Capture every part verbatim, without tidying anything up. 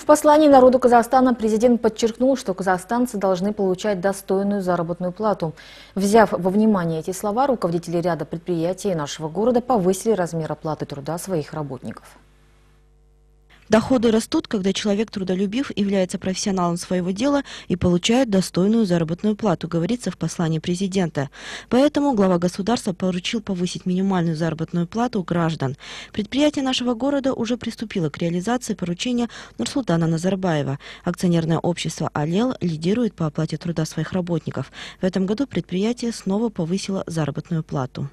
В послании народу Казахстана президент подчеркнул, что казахстанцы должны получать достойную заработную плату. Взяв во внимание эти слова, руководители ряда предприятий нашего города повысили размер оплаты труда своих работников. Доходы растут, когда человек трудолюбив, является профессионалом своего дела и получает достойную заработную плату, говорится в послании президента. Поэтому глава государства поручил повысить минимальную заработную плату граждан. Предприятие нашего города уже приступило к реализации поручения Нурсултана Назарбаева. Акционерное общество «Алел» лидирует по оплате труда своих работников. В этом году предприятие снова повысило заработную плату.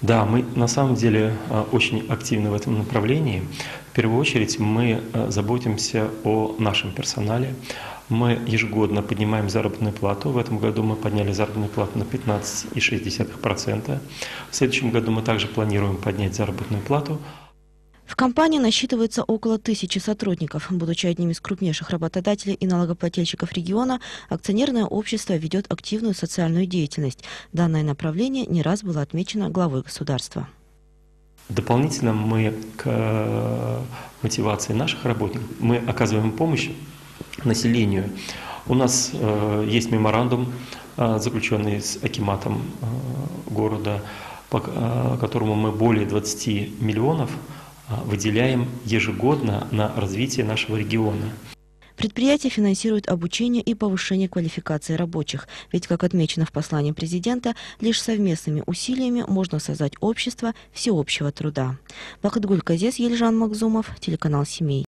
Да, мы на самом деле очень активны в этом направлении. В первую очередь мы заботимся о нашем персонале. Мы ежегодно поднимаем заработную плату. В этом году мы подняли заработную плату на пятнадцать и шесть десятых процента. В следующем году мы также планируем поднять заработную плату. В компании насчитывается около тысячи сотрудников. Будучи одним из крупнейших работодателей и налогоплательщиков региона, акционерное общество ведет активную социальную деятельность. Данное направление не раз было отмечено главой государства. Дополнительно мы к мотивации наших работников мы оказываем помощь населению. У нас есть меморандум, заключенный с Акиматом города, по которому мы более двадцати миллионов выделяем ежегодно на развитие нашего региона. Предприятие финансирует обучение и повышение квалификации рабочих. Ведь, как отмечено в послании президента, лишь совместными усилиями можно создать общество всеобщего труда. Бакытгуль Казез, Ельжан Магзумов, телеканал «Семей».